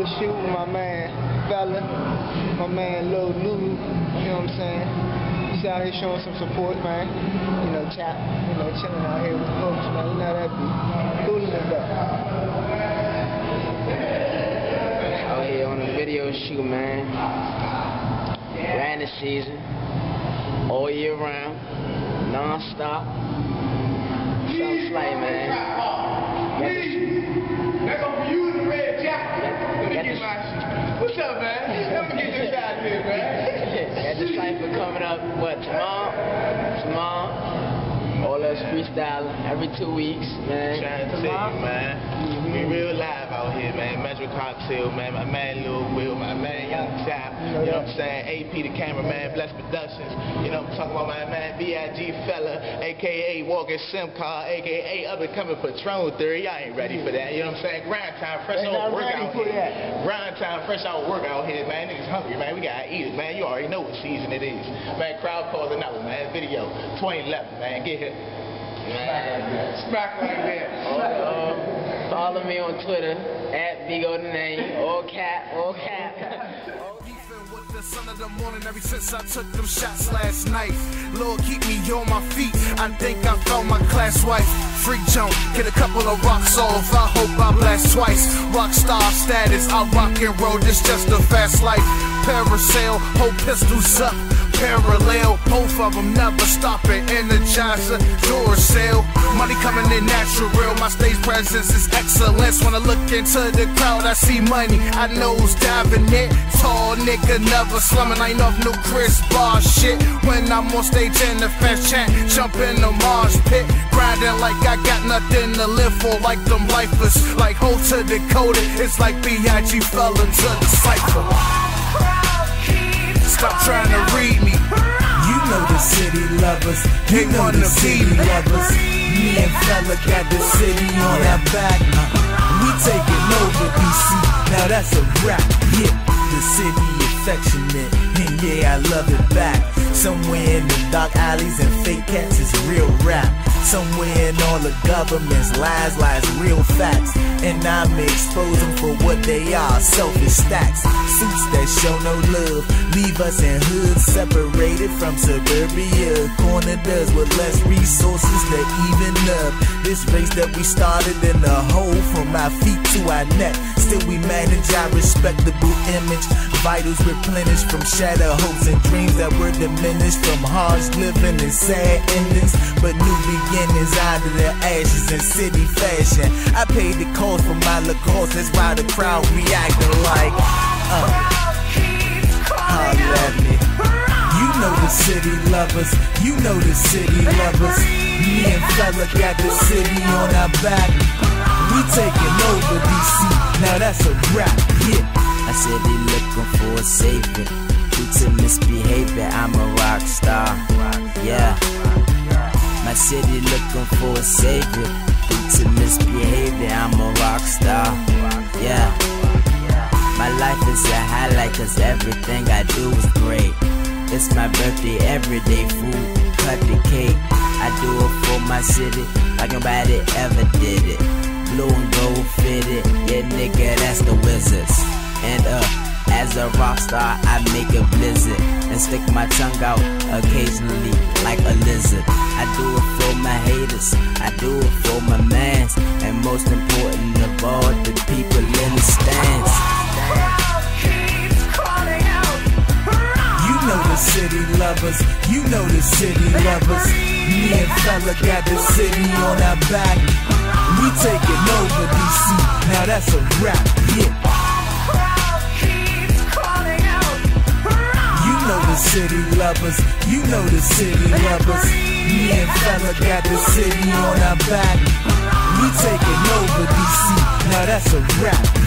the shoot with my man Fella, my man Lil Newton, you know what I'm saying? He's out here showing some support, man. You know, Tap, you know, chilling out here with the folks, man. You know that be cool as that. Out here on a video shoot, man. Grind season, all year round, non-stop. Something like, man. That's on you. What's up, man? Let me get this out of here, man. That Decipher coming up, what, tomorrow? Tomorrow. All us freestyling every 2 weeks, man. Trying to tell you, man. We real live out here, man. Metro Cocktail, man. My man Lil Will, my man Young Tap. You know what I'm saying? AP the Cameraman, Bless Productions. You know what I'm talking about, my man B.I.G. Fella, a.k.a. Walkin' Sim Card, a.k.a. Up and Coming Patrol Theory. Y'all ain't ready for that. You know what I'm saying? Grind time, fresh out work out here. Grind time, fresh out work out here, man. Niggas hungry, man. We gotta eat it, man. You already know what season it is. Man, crowd calling out, man. Video 2011, man. Get here. Smack like that. Follow me on Twitter @Vego the name. All cap, all cap. Sun of the morning ever since I took them shots last night. Lord, keep me on my feet. I think I found my class wife. Freak Joan, get a couple of rocks off. I hope I blast twice. Rockstar status, I rock and roll. This just a fast life. Parasail, whole pistols up. Parallel, both of them never stopping. Energizer, door sale. Money coming in natural. My stage presence is excellence. When I look into the crowd, I see money. I nose diving it. Tall nigga, never slumming. I ain't off no Chris Bar shit. When I'm on stage in the fast chant, jump in the marsh pit. Grinding like I got nothing to live for. Like them lifers, like Ho to Dakota. It's like B.I.G. Fella to Decipher. Stop trying to read me. You know the city lovers. You know the city lovers. Me and Fella got the city on our back. We taking over D.C. Now that's a wrap. Yeah, the city affectionate. And yeah, I love it back. Somewhere in the dark alleys and fake cats is real rap. Somewhere in all the government's lies lies real facts. And I'm exposing for what they are, selfish stacks. Suits that show no love, leave us in hoods, separated from suburbia. Corner does with less resources to even up. This race that we started in a hole from our feet to our neck. Still we manage our respectable image. Vitals replenished from shadow hopes and dreams that were diminished from harsh living and sad endings. But new beginnings out of their ashes in city fashion. I paid the cost for my LaCoste, that's why the crowd reacting like holler at me. You know the city lovers, you know the city lovers. Me and Fella got the city on our back. We taking over D.C., now that's a wrap, yeah. I said they looking for a savior, due to misbehavior, I'm a rock star, yeah. My city looking for a savior, due to misbehavior, I'm a rock star, yeah. My life is a highlight cause everything I do is great. It's my birthday, everyday food, cut the cake. I do it for my city, like nobody ever did it. Blue and gold fitted, yeah nigga, that's the Wizards. And as a rock star, I make a blizzard and stick my tongue out occasionally like a lizard. I do it for my haters, I do it for my mans, and most important of all, the people in the stands. You know the city lovers, you know the city lovers. Me and Fella got the city on our back. We taking over D.C., now that's a wrap, yeah. City lovers, you know the city lovers. Me and Fella got the city on our back. We taking over D.C., now that's a wrap.